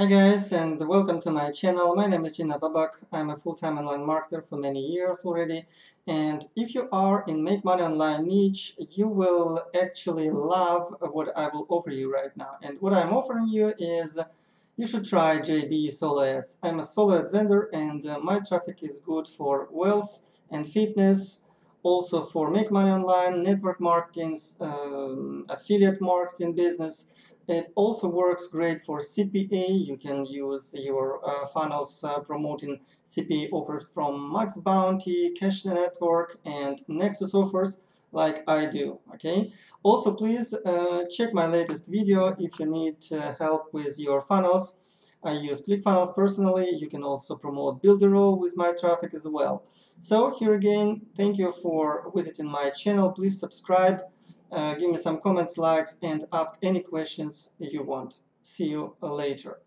Hi guys, and welcome to my channel. My name is Gina Babak. I'm a full-time online marketer for many years already, and if you are in make money online niche, you will actually love what I will offer you right now. And what I'm offering you is you should try JB solo ads. I'm a solo ad vendor, and my traffic is good for wealth and fitness, also for make money online, network marketing, affiliate marketing business. It also works great for CPA. You can use your funnels promoting CPA offers from Max Bounty, Cash Network, and Nexus offers like I do, okay? Also, please check my latest video if you need help with your funnels. I use ClickFunnels personally. You can also promote Builderall with my traffic as well. So here again, thank you for visiting my channel. Please subscribe. Give me some comments, likes, and ask any questions you want. See you later.